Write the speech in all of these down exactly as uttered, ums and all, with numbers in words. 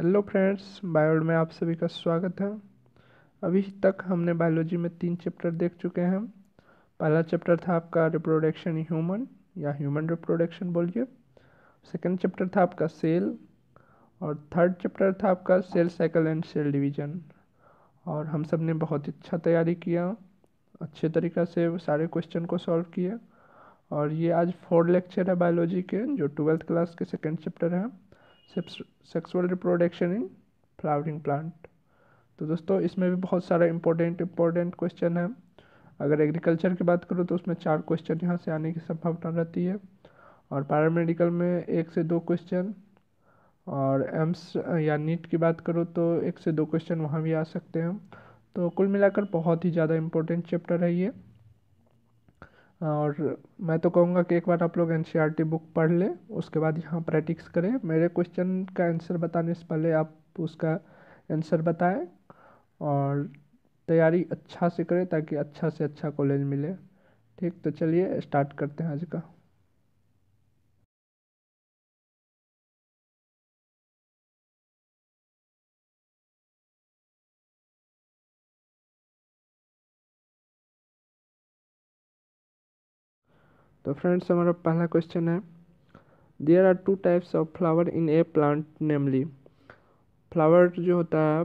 Hello friends, बायोवर्ल्ड में आप सभी का स्वागत है। अभी तक हमने बायोलॉजी में तीन चैप्टर देख चुके हैं। पहला चैप्टर था आपका रिप्रोडक्शन ह्यूमन या ह्यूमन रिप्रोडक्शन बोलिए। सेकंड चैप्टर था आपका सेल, और थर्ड चैप्टर था आपका cell cycle and cell division. और हम सब ने बहुत अच्छा तैयारी किया, अच्छे तरीक़े से सारे क्वेश्चन को सॉल्व किया। और ये आज फोर्थ लेक्चर है बायोलॉजी के, जो ट्वेल्थ क्लास के सेकेंड चैप्टर हैं, sexual reproduction in flowering plant. तो दोस्तों इसमें भी बहुत सारा इम्पोर्टेंट इम्पोर्टेंट क्वेश्चन है। अगर एग्रीकल्चर की बात करूँ तो उसमें चार क्वेश्चन यहाँ से आने की संभावना रहती है, और पैरामेडिकल में एक से दो क्वेश्चन, और एम्स या नीट की बात करूँ तो एक से दो क्वेश्चन वहाँ भी आ सकते हैं। तो कुल मिलाकर बहुत ही ज़्यादा इम्पोर्टेंट चैप्टर है ये। और मैं तो कहूँगा कि एक बार आप लोग एनसीईआरटी बुक पढ़ लें, उसके बाद यहाँ प्रैक्टिस करें। मेरे क्वेश्चन का आंसर बताने से पहले आप उसका आंसर बताएं, और तैयारी अच्छा से करें ताकि अच्छा से अच्छा कॉलेज मिले। ठीक, तो चलिए स्टार्ट करते हैं आज का। तो फ्रेंड्स, हमारा पहला क्वेश्चन है, there are two types of flower in a plant, namely. Flower जो होता है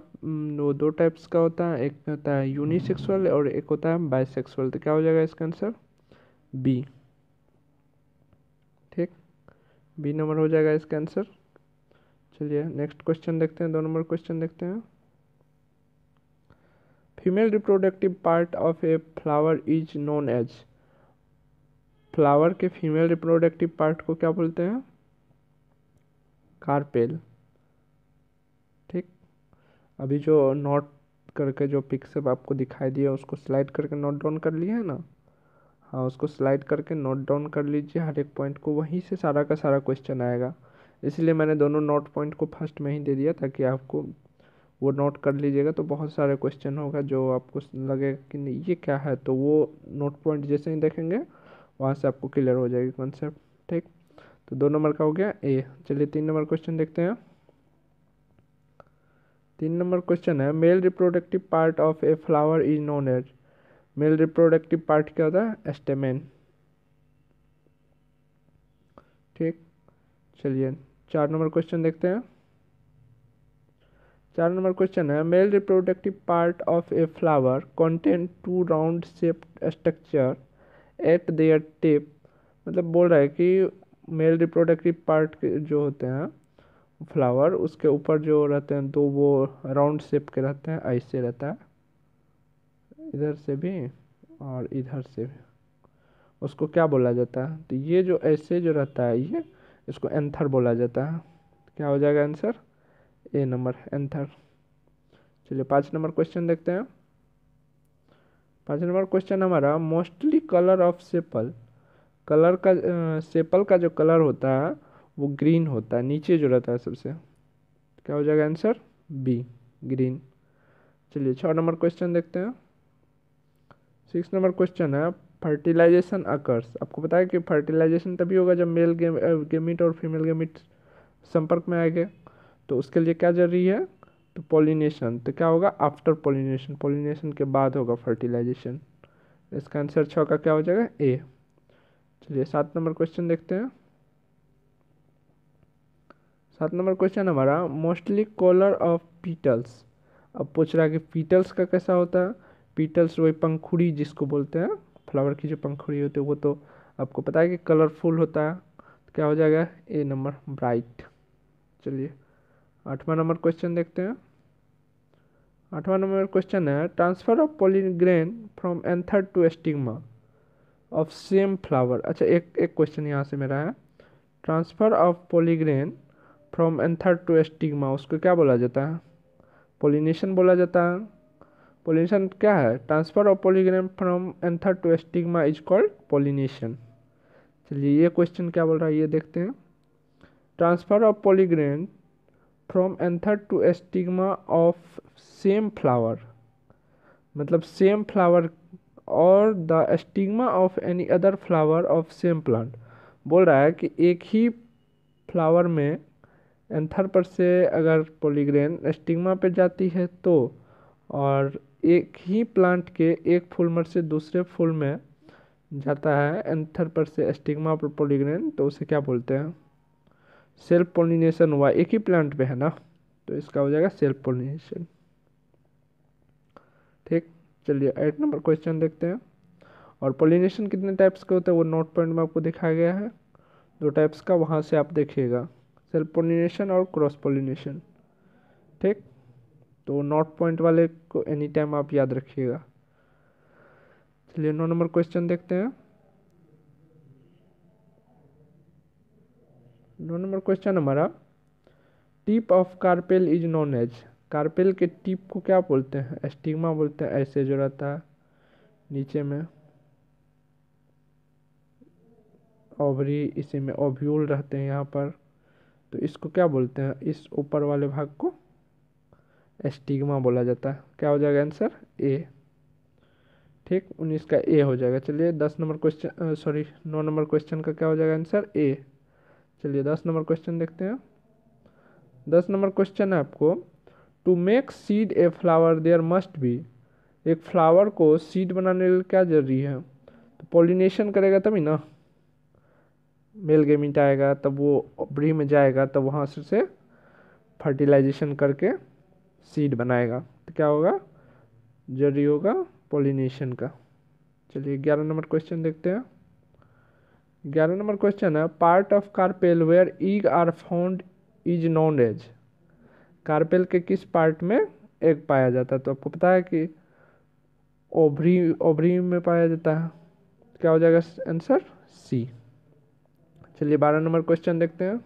वो दो टाइप्स का होता है, एक होता है यूनिसेक्सुअल और एक होता है बाइसेक्सुअल। तो क्या हो जाएगा इसका आंसर? बी। ठीक, बी नंबर हो जाएगा इसका आंसर। चलिए नेक्स्ट क्वेश्चन देखते हैं, दो नंबर क्वेश्चन देखते हैं। Female reproductive part of a flower is known as. Flower के फीमेल रिप्रोडक्टिव पार्ट को क्या बोलते हैं? कार्पेल। ठीक, अभी जो नोट करके जो पिक्चर आपको दिखाई दिया उसको स्लाइड करके नोट डाउन कर लिए है ना। हाँ, उसको स्लाइड करके नोट डाउन कर लीजिए हर एक पॉइंट को, वहीं से सारा का सारा क्वेश्चन आएगा। इसलिए मैंने दोनों नोट पॉइंट को फर्स्ट में ही दे दिया ताकि आपको वो नोट कर लीजिएगा। तो बहुत सारे क्वेश्चन होगा जो आपको लगेगा कि नहीं ये क्या है, तो वो नोट पॉइंट जैसे ही देखेंगे वहाँ से आपको क्लियर हो जाएगी कॉन्सेप्ट। ठीक, तो दो नंबर का हो गया ए। चलिए तीन नंबर क्वेश्चन देखते हैं। तीन नंबर क्वेश्चन है, male reproductive part of a flower is known as. Male reproductive part क्या होता है? स्टेमेन। ठीक, चलिए चार नंबर क्वेश्चन देखते हैं। चार नंबर क्वेश्चन है, male reproductive part of a flower contain two round shaped structure at their tip. मतलब बोल रहा है कि मेल रिप्रोडक्टिव पार्ट जो होते हैं फ्लावर, उसके ऊपर जो रहते हैं तो वो राउंड शेप के रहते हैं। ऐसे रहता है, इधर से भी और इधर से भी, उसको क्या बोला जाता है? तो ये जो ऐसे जो रहता है ये, इसको एंथर बोला जाता है। क्या हो जाएगा आंसर? A number, anther. चलिए पाँच नंबर क्वेश्चन देखते हैं। पाँच नंबर क्वेश्चन हमारा, mostly colour of sepal. Colour का सेपल का जो कलर होता है वो ग्रीन होता है, नीचे जो रहता है सबसे। क्या हो जाएगा आंसर? B, green. चलिए छः नंबर क्वेश्चन देखते हैं। सिक्स नंबर क्वेश्चन है, फर्टिलाइजेशन अकर्स। आपको पता है कि फर्टिलाइजेशन तभी होगा जब मेल गेम गेमिट और फीमेल गेमिट संपर्क में आएंगे, तो उसके लिए क्या जरूरी है? तो पॉलिनेशन। तो क्या होगा? आफ्टर पॉलिनेशन, पॉलिनेशन के बाद होगा फर्टिलाइजेशन। इसका आंसर छः का क्या हो जाएगा? ए। चलिए सात नंबर क्वेश्चन देखते हैं। सात नंबर क्वेश्चन हमारा, मोस्टली कॉलर ऑफ पीटल्स। अब पूछ रहा है कि पीटल्स का कैसा होता है? पीटल्स वही पंखुड़ी जिसको बोलते हैं, फ्लावर की जो पंखुड़ी होती है वो तो आपको पता है कि कलरफुल होता है। तो क्या हो जाएगा? A number, bright. चलिए आठवां नंबर क्वेश्चन देखते हैं। आठवां नंबर क्वेश्चन है, transfer of pollen grain from anther to stigma of same flower. अच्छा, एक एक क्वेश्चन यहाँ से मेरा है, transfer of pollen grain from anther to stigma, उसको क्या बोला जाता है? पॉलिनेशन बोला जाता है। पॉलिनेशन क्या है? Transfer of pollen grain from anther to stigma is called pollination. चलिए ये क्वेश्चन क्या बोल रहा है ये देखते हैं। Transfer of pollen grain from anther to stigma of same flower, मतलब सेम फ्लावर और the stigma of any other flower of same plant. बोल रहा है कि एक ही फ्लावर में एंथर से अगर पॉलीग्रेन स्टिग्मा पे जाती है तो और एक ही प्लांट के एक फूलमर से दूसरे फूल में जाता है एंथर पर से स्टिग्मा पर पॉलीग्रेन, तो उसे क्या बोलते हैं? सेल्फ पोलिनेशन हुआ, एक ही प्लांट पे है ना, तो इसका हो जाएगा सेल्फ पोलिनेशन। ठीक, चलिए एट नंबर क्वेश्चन देखते हैं। और पोलिनेशन कितने टाइप्स के होते हैं वो नोट पॉइंट में आपको दिखाया गया है, दो टाइप्स का, वहाँ से आप देखिएगा, सेल्फ पोलिनेशन और क्रॉस पोलिनेशन। ठीक, तो नोट पॉइंट वाले को एनी टाइम आप याद रखिएगा। चलिए नौ नंबर क्वेश्चन देखते हैं। नौ नंबर क्वेश्चन हमारा, tip of carpel is known as, carpel के टिप को क्या बोलते हैं? स्टिग्मा बोलते हैं, ऐसे जो रहता है नीचे में ओवरी, इसी में ओव्यूल रहते हैं यहाँ पर, तो इसको क्या बोलते हैं? इस ऊपर वाले भाग को स्टिग्मा बोला जाता है। क्या हो जाएगा आंसर? ए। ठीक, उन्नीस का ए हो जाएगा। चलिए दस नंबर क्वेश्चन, सॉरी नौ नंबर क्वेश्चन का क्या हो जाएगा आंसर? ए। चलिए दस नंबर क्वेश्चन देखते हैं। दस नंबर क्वेश्चन है आपको, to make seed a flower there must be, एक फ्लावर को सीड बनाने के लिए क्या जरूरी है? तो पॉलिनेशन करेगा तभी ना, मेल गेमीट आएगा तब वो ब्री में जाएगा तब वहाँ से फर्टिलाइजेशन करके सीड बनाएगा, तो क्या होगा? जरूरी होगा पॉलिनेशन का। चलिए ग्यारह नंबर क्वेश्चन देखते हैं। ग्यारह नंबर क्वेश्चन है, part of carpel where egg are found is known as, carpel के किस पार्ट में एग पाया जाता है? तो आपको पता है कि ओवरी, ओवरी में पाया जाता है। क्या हो जाएगा आंसर? सी। चलिए बारह नंबर क्वेश्चन देखते हैं।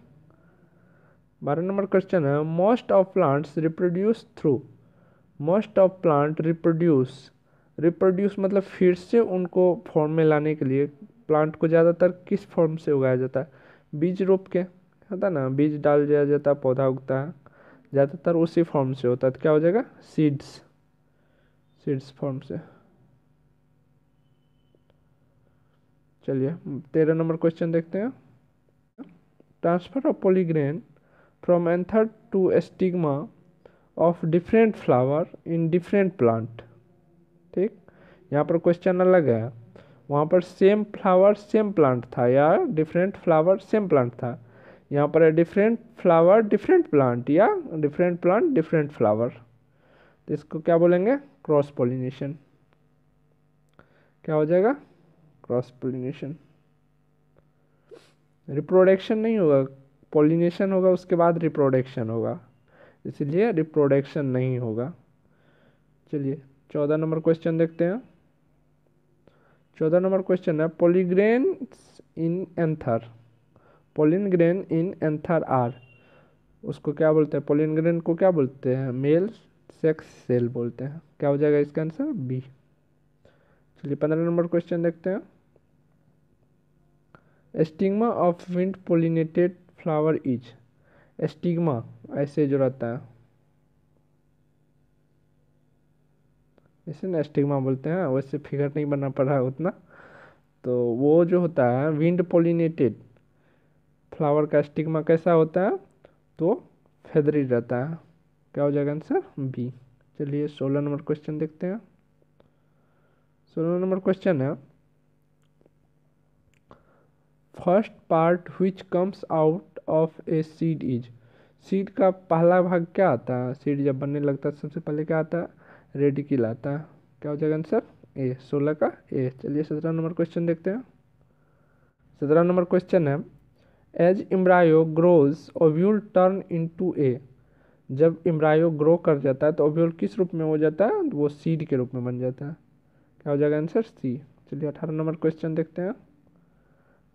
बारह नंबर क्वेश्चन है, most of plants reproduce through, most of plant reproduce, reproduce मतलब फिर से उनको फॉर्म में लाने के लिए प्लांट को ज़्यादातर किस फॉर्म से उगाया जाता है? बीज रोप के, होता है ना, बीज डाल दिया जाता है, पौधा उगता है, ज़्यादातर उसी फॉर्म से होता है। तो क्या हो जाएगा? सीड्स, सीड्स फॉर्म से। चलिए तेरह नंबर क्वेश्चन देखते हैं। Transfer of pollen grain from anther to stigma of different flower in different plant. ठीक, यहाँ पर क्वेश्चन अलग है, वहाँ पर सेम फ्लावर सेम प्लांट था या डिफरेंट फ्लावर सेम प्लांट था, यहाँ पर है डिफरेंट फ्लावर डिफरेंट प्लांट या डिफरेंट प्लांट डिफरेंट फ्लावर, तो इसको क्या बोलेंगे? Cross pollination. क्या हो जाएगा? Cross pollination. रिप्रोडक्शन नहीं होगा, पॉलिनेशन होगा, उसके बाद रिप्रोडक्शन होगा, इसलिए रिप्रोडक्शन नहीं होगा। चलिए चौदह नंबर क्वेश्चन देखते हैं। चौदह नंबर क्वेश्चन है, pollen grain in anther, pollen grain in anther are, उसको क्या बोलते हैं? पॉलिनग्रेन को क्या बोलते हैं? मेल सेक्स सेल बोलते हैं। क्या हो जाएगा इसका आंसर? बी। चलिए पंद्रह नंबर क्वेश्चन देखते हैं। Stigma of wind pollinated flower is, stigma ऐसे जो रहता है, इसे ना स्टिग्मा बोलते हैं, वैसे फिगर नहीं बना पड़ा है उतना, तो वो जो होता है विंड पोलिनेटेड फ्लावर का स्टिग्मा कैसा होता है? तो फेदरी रहता है। क्या हो जाएगा आंसर? बी। चलिए सोलह नंबर क्वेश्चन देखते हैं। सोलह नंबर क्वेश्चन है, first part which comes out of a seed is, seed का पहला भाग क्या आता है? सीड जब बनने लगता है सबसे पहले क्या आता है? रेडिकल आता है। क्या हो जाएगा आंसर? ए। सोलह का ए। चलिए सत्रह नंबर क्वेश्चन देखते हैं। सत्रह नंबर क्वेश्चन है, as embryo grows ovule turn into a, जब एम्ब्रियो ग्रो कर जाता है तो ओव्यूल किस रूप में हो जाता है? वो सीड के रूप में बन जाता है। क्या हो जाएगा आंसर? सी। चलिए अठारह नंबर क्वेश्चन देखते हैं।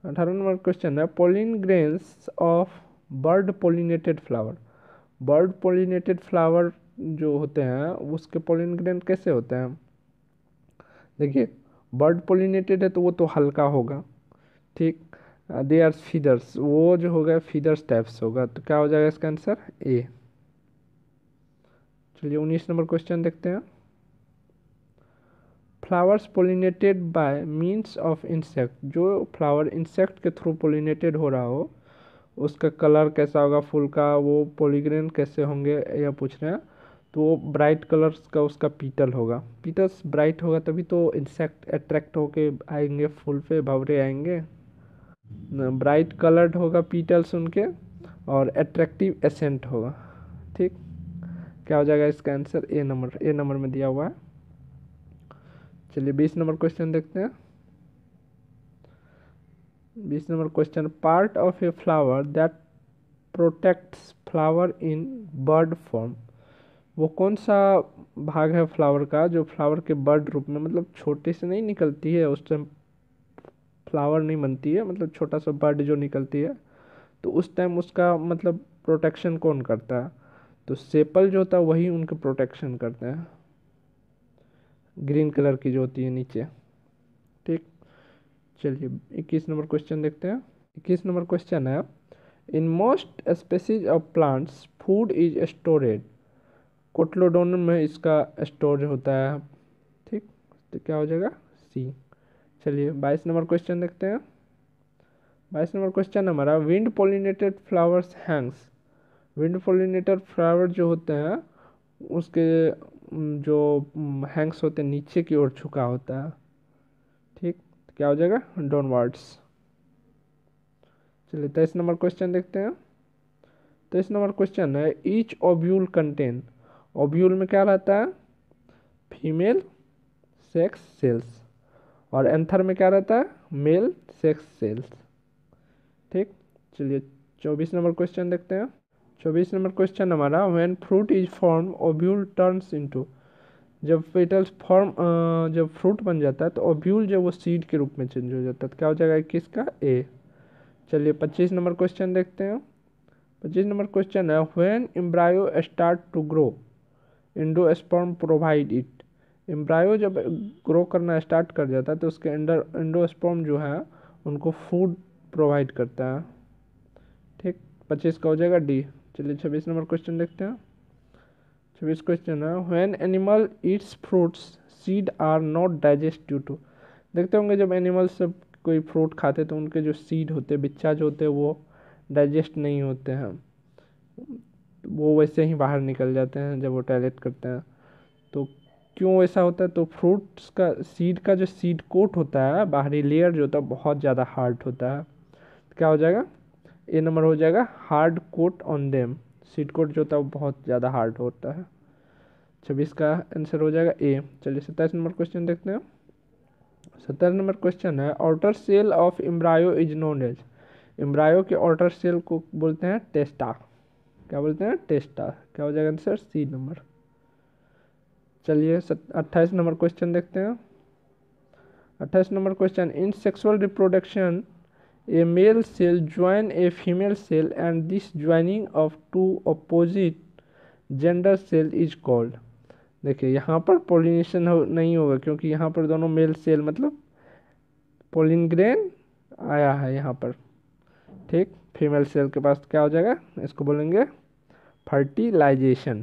अठारह नंबर क्वेश्चन है, pollen grains of bird pollinated flower, bird pollinated flower जो होते हैं उसके पोलिन ग्रेन कैसे होते हैं? देखिए बर्ड पोलिनेटेड है तो वो तो हल्का होगा, ठीक, दे आर फीडर्स, वो जो होगा फीडर्स टाइप्स होगा, तो क्या हो जाएगा इसका आंसर? ए। चलिए उन्नीस नंबर क्वेश्चन देखते हैं। Flowers pollinated by means of insect, जो फ्लावर इंसेक्ट के थ्रू पोलिनेटेड हो रहा हो उसका कलर कैसा होगा फूल का, वो पॉलीग्रेन कैसे होंगे यह पूछ रहे हैं। तो ब्राइट कलर्स का उसका पीटल होगा, पीटल्स ब्राइट होगा तभी तो इंसेक्ट अट्रैक्ट होके आएंगे फूल पे, भंवरे आएंगे। ब्राइट कलर्ड होगा पीटल्स उनके और अट्रैक्टिव एसेंट होगा। ठीक, क्या हो जाएगा इसका answer? A number, A number में दिया हुआ है। चलिए बीस नंबर क्वेश्चन देखते हैं। बीस number question, part of a flower that protects flower in bud form. वो कौन सा भाग है फ्लावर का जो फ्लावर के बर्ड रूप में, मतलब छोटे से नहीं निकलती है उस टाइम फ्लावर नहीं बनती है, मतलब छोटा सा बर्ड जो निकलती है तो उस टाइम उसका मतलब प्रोटेक्शन कौन करता है? तो सेपल जो होता है वही उनके प्रोटेक्शन करते हैं, ग्रीन कलर की जो होती है नीचे। ठीक, चलिए इक्कीस नंबर क्वेश्चन देखते हैं। इक्कीस नंबर क्वेश्चन है, in most species of plants food is stored. Cotyledon में इसका स्टोर होता है। ठीक, तो क्या हो जाएगा? सी। चलिए बाईस नंबर क्वेश्चन देखते हैं। बाईस नंबर क्वेश्चन हमारा, wind pollinated flowers hangs. Wind pollinated flower जो होते हैं उसके जो हैंग्स होते हैं नीचे की ओर झुका होता है। ठीक, तो क्या हो जाएगा? डाउनवर्ड्स। चलिए तेईस नंबर क्वेश्चन देखते हैं। तेईस नंबर क्वेश्चन है, ईच ओव्यूल कंटेन। ओव्यूल में क्या रहता है? Female sex cells. और एंथर में क्या रहता है? Male sex cells. ठीक, चलिए चौबीस नंबर क्वेश्चन देखते हैं। चौबीस नंबर क्वेश्चन हमारा, when fruit is form ovule turns into. जब पेटल्स फॉर्म जब फ्रूट बन जाता है तो ओव्यूल जो वो सीड के रूप में चेंज हो जाता है। तो क्या हो जाएगा इक्कीस का? ए। चलिए पच्चीस नंबर क्वेश्चन देखते हैं। पच्चीस नंबर क्वेश्चन है, when embryo start to grow endosperm provide it. Embryo जब ग्रो करना स्टार्ट कर जाता है तो उसके अंडर एंडोस्पर्म जो है उनको फूड प्रोवाइड करता है। ठीक, पच्चीस का हो जाएगा डी। चलिए छब्बीस नंबर क्वेश्चन देखते हैं। छब्बीस क्वेश्चन है, when animal eats fruits seed are not digest due to. देखते होंगे जब एनिमल्स कोई फ्रूट खाते तो उनके जो सीड होते बिच्चा जो होते वो डाइजेस्ट नहीं होते हैं, वो वैसे ही बाहर निकल जाते हैं जब वो टॉयलेट करते हैं। तो क्यों ऐसा होता है? तो फ्रूट्स का सीड का जो सीड कोट होता है बाहरी लेयर जो होता है बहुत ज़्यादा हार्ड होता है। तो क्या हो जाएगा? ए नंबर हो जाएगा, hard coat on them. Seed coat जो होता है वो बहुत ज़्यादा हार्ड होता है। छब्बीस का आंसर हो जाएगा ए। चलिए सत्ताईस नंबर क्वेश्चन देखते हैं। सत्ताईस नंबर क्वेश्चन है, outer cell of embryo is known as. Embryo के आउटर सेल को बोलते हैं टेस्टा। क्या बोलते हैं? टेस्टा। क्या हो जाएगा आंसर? सी नंबर। चलिए अट्ठाईस नंबर क्वेश्चन देखते हैं। अट्ठाईस number question, in sexual reproduction a male cell join a female cell and this joining of two opposite gender cell is called. देखिए यहाँ पर पोलिनेशन हो, नहीं होगा क्योंकि यहाँ पर दोनों मेल सेल मतलब पोलिनग्रेन आया है यहाँ पर। ठीक, फीमेल सेल के पास क्या हो जाएगा? इसको बोलेंगे फर्टिलाइजेशन।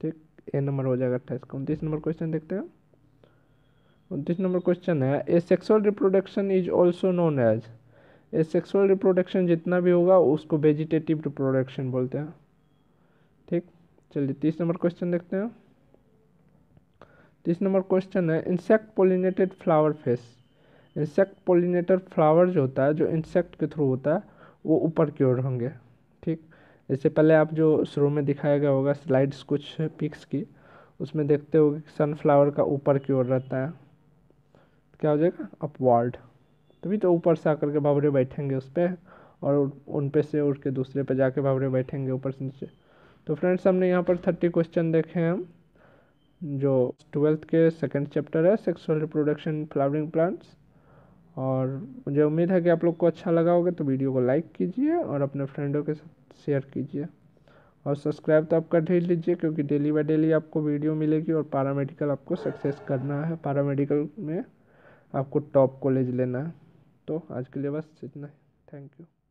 ठीक, ए नंबर हो जाएगा अट्ठाईस का। उनतीस नंबर क्वेश्चन देखते हैं। उनतीस नंबर क्वेश्चन है, asexual reproduction is also known as. Asexual reproduction जितना भी होगा उसको वेजिटेटिव रिप्रोडक्शन बोलते हैं। ठीक, चलिए तीस नंबर क्वेश्चन देखते हैं। तीस नंबर क्वेश्चन है, insect pollinated flower face. Insect pollinator flower जो होता है जो इंसेक्ट के थ्रू होता है वो ऊपर की ओर होंगे। ठीक, इससे पहले आप जो शुरू में दिखाया गया होगा स्लाइड्स कुछ पिक्स की, उसमें देखते होगे कि सनफ्लावर का ऊपर की ओर रहता है। क्या हो जाएगा? अपवर्ड। तभी तो ऊपर से आकर के भंवरे बैठेंगे उस पर, और उन पे से उड़ के दूसरे पे जाके भंवरे बैठेंगे ऊपर से नीचे। तो फ्रेंड्स हमने यहाँ पर थर्टी क्वेश्चन देखे हैं जो ट्वेल्थ के सेकेंड चैप्टर है, सेक्सुअल रिप्रोडक्शन फ्लावरिंग प्लांट्स। और मुझे उम्मीद है कि आप लोग को अच्छा लगा होगा, तो वीडियो को लाइक कीजिए और अपने फ्रेंडों के साथ शेयर कीजिए, और सब्सक्राइब तो आप कर ही लीजिए क्योंकि डेली बाय डेली आपको वीडियो मिलेगी। और पैरामेडिकल आपको सक्सेस करना है, पैरामेडिकल में आपको टॉप कॉलेज लेना है। तो आज के लिए बस इतना ही, थैंक यू।